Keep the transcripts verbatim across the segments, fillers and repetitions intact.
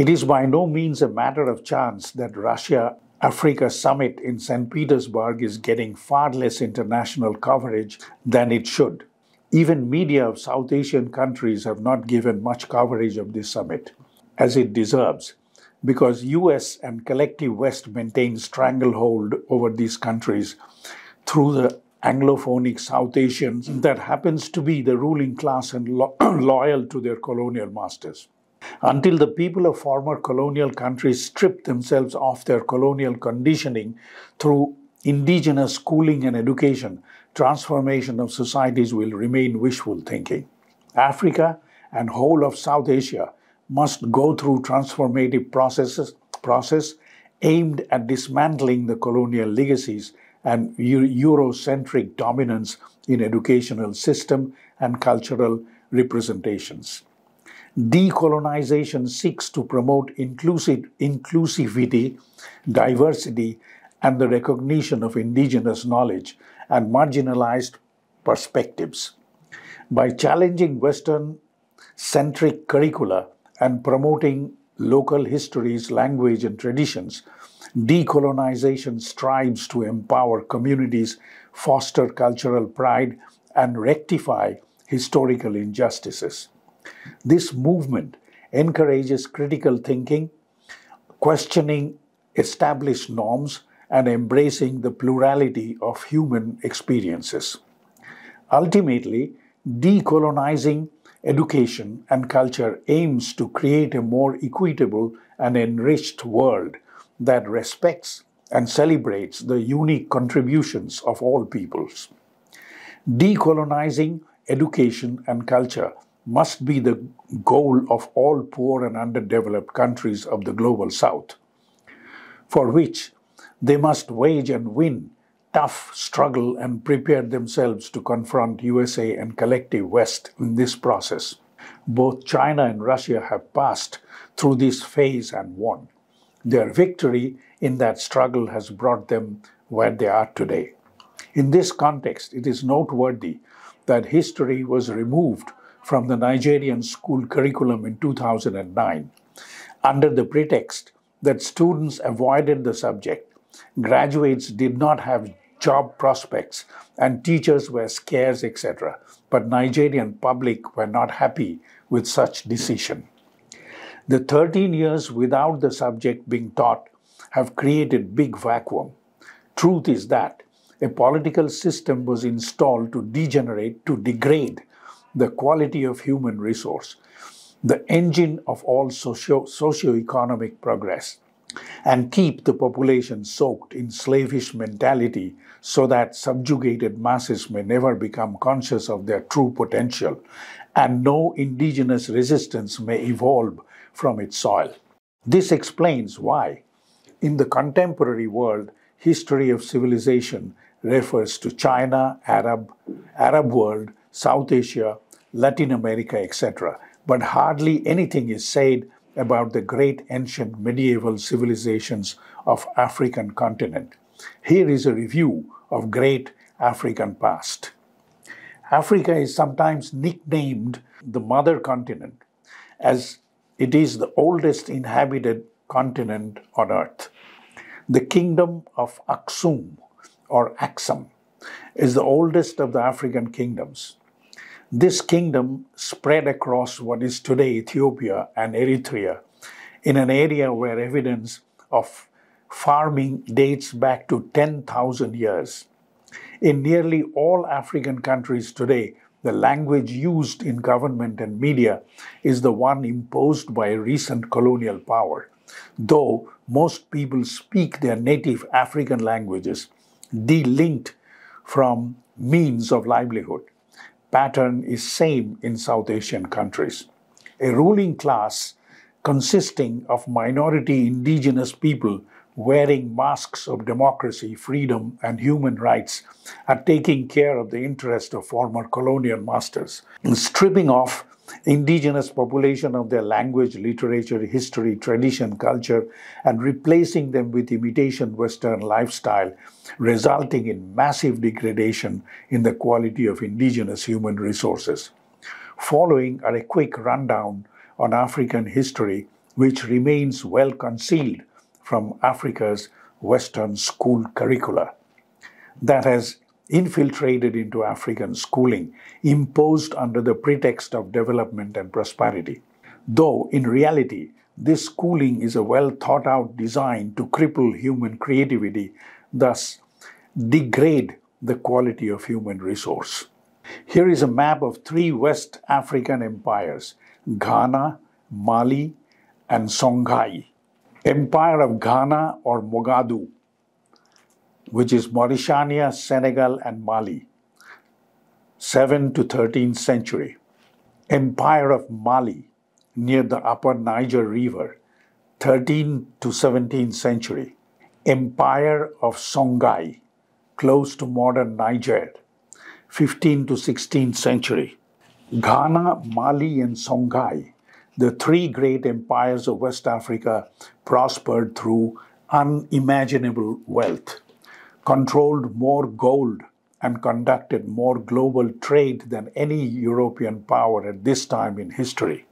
It is by no means a matter of chance that Russia-Africa Summit in Saint Petersburg is getting far less international coverage than it should. Even media of South Asian countries have not given much coverage of this summit, as it deserves, because U S and collective West maintain stranglehold over these countries through the Anglophonic South Asians that happens to be the ruling class and lo loyal to their colonial masters. Until the people of former colonial countries strip themselves off their colonial conditioning through indigenous schooling and education, transformation of societies will remain wishful thinking. Africa and whole of South Asia must go through transformative processes process aimed at dismantling the colonial legacies and Eurocentric dominance in educational system and cultural representations. Decolonization seeks to promote inclusive, inclusivity, diversity, and the recognition of indigenous knowledge and marginalized perspectives. By challenging Western-centric curricula and promoting local histories, language, and traditions, decolonization strives to empower communities, foster cultural pride, and rectify historical injustices. This movement encourages critical thinking, questioning established norms, and embracing the plurality of human experiences. Ultimately, decolonizing education and culture aims to create a more equitable and enriched world that respects and celebrates the unique contributions of all peoples. Decolonizing education and culture must be the goal of all poor and underdeveloped countries of the Global South, for which they must wage and win tough struggle and prepare themselves to confront U S A and collective West in this process. Both China and Russia have passed through this phase and won. Their victory in that struggle has brought them where they are today. In this context, it is noteworthy that history was removed from the Nigerian school curriculum in two thousand nine, under the pretext that students avoided the subject, graduates did not have job prospects, and teachers were scarce, et cetera. But Nigerian public were not happy with such decision. The thirteen years without the subject being taught have created big vacuum. Truth is that a political system was installed to degenerate, to degrade the quality of human resource, the engine of all socio socio-economic progress, and keep the population soaked in slavish mentality so that subjugated masses may never become conscious of their true potential and no indigenous resistance may evolve from its soil. This explains why, in the contemporary world, history of civilization refers to China, Arab, Arab world, South Asia, Latin America, et cetera, but hardly anything is said about the great ancient medieval civilizations of African continent. Here is a review of great African past. Africa is sometimes nicknamed the mother continent, as it is the oldest inhabited continent on earth. The kingdom of Aksum or Aksum is the oldest of the African kingdoms. This kingdom spread across what is today Ethiopia and Eritrea in an area where evidence of farming dates back to ten thousand years. In nearly all African countries today, the language used in government and media is the one imposed by a recent colonial power. Though most people speak their native African languages, de-linked from means of livelihood. Pattern is same in South Asian countries. A ruling class consisting of minority indigenous people wearing masks of democracy, freedom, and human rights are taking care of the interest of former colonial masters, stripping off indigenous population of their language, literature, history, tradition, culture, and replacing them with imitation Western lifestyle, resulting in massive degradation in the quality of indigenous human resources. Following are a quick rundown on African history which remains well concealed from Africa's Western school curricula, that has infiltrated into African schooling, imposed under the pretext of development and prosperity. Though in reality, this schooling is a well-thought-out design to cripple human creativity, thus degrade the quality of human resource. Here is a map of three West African empires, Ghana, Mali, and Songhai. Empire of Ghana or Mogadu, which is Mauritania, Senegal, and Mali, seventh to thirteenth century. Empire of Mali, near the upper Niger River, thirteenth to seventeenth century. Empire of Songhai, close to modern Niger, fifteenth to sixteenth century. Ghana, Mali, and Songhai, the three great empires of West Africa, prospered through unimaginable wealth, controlled more gold, and conducted more global trade than any European power at this time in history.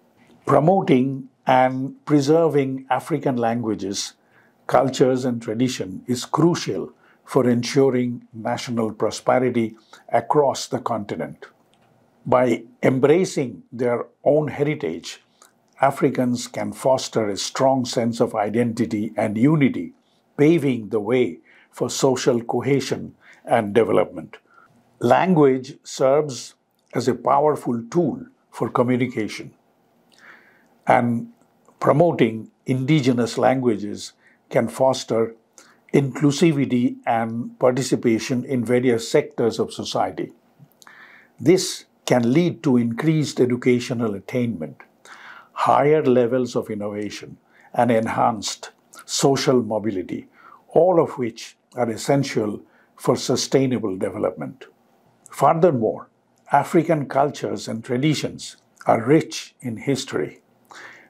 Promoting and preserving African languages, cultures, and tradition is crucial for ensuring national prosperity across the continent. By embracing their own heritage, Africans can foster a strong sense of identity and unity, paving the way for social cohesion and development. Language serves as a powerful tool for communication, and promoting indigenous languages can foster inclusivity and participation in various sectors of society. This can lead to increased educational attainment, higher levels of innovation, and enhanced social mobility, all of which are essential for sustainable development. Furthermore, African cultures and traditions are rich in history,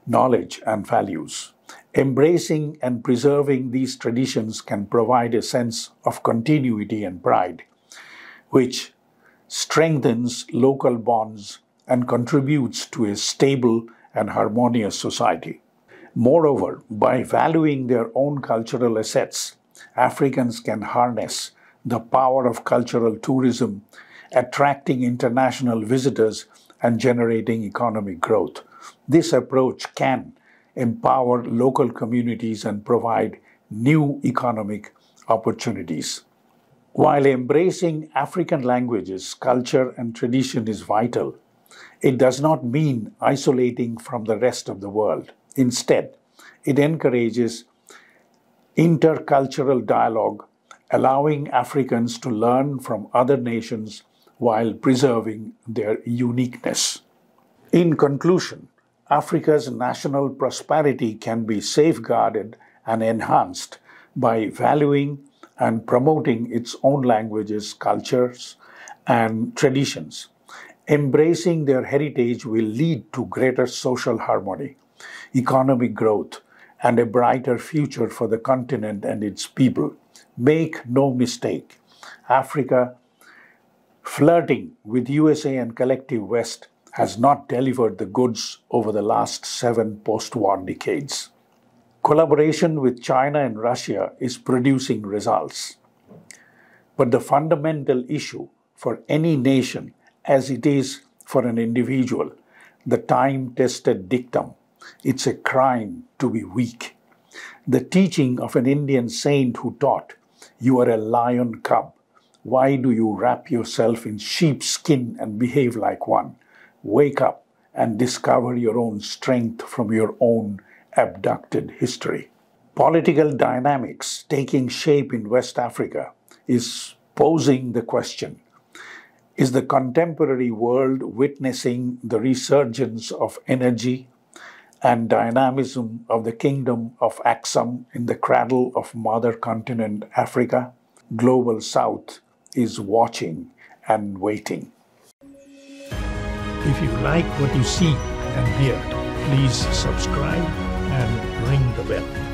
knowledge, and values. Embracing and preserving these traditions can provide a sense of continuity and pride, which strengthens local bonds and contributes to a stable and harmonious society. Moreover, by valuing their own cultural assets, Africans can harness the power of cultural tourism, attracting international visitors and generating economic growth. This approach can empower local communities and provide new economic opportunities. While embracing African languages, culture, and tradition is vital, it does not mean isolating from the rest of the world. Instead, it encourages intercultural dialogue, allowing Africans to learn from other nations while preserving their uniqueness. In conclusion, Africa's national prosperity can be safeguarded and enhanced by valuing and promoting its own languages, cultures, and traditions. Embracing their heritage will lead to greater social harmony, economic growth, and a brighter future for the continent and its people. Make no mistake, Africa, flirting with U S A and collective West, has not delivered the goods over the last seven post-war decades. Collaboration with China and Russia is producing results. But the fundamental issue for any nation, as it is for an individual, the time-tested dictum, it's a crime to be weak. The teaching of an Indian saint who taught, "You are a lion cub. Why do you wrap yourself in sheep's skin and behave like one? Wake up and discover your own strength from your own abducted history." Political dynamics taking shape in West Africa is posing the question, is the contemporary world witnessing the resurgence of energy and dynamism of the kingdom of Aksum in the cradle of mother continent Africa? Global South is watching and waiting. If you like what you see and hear, please subscribe and ring the bell.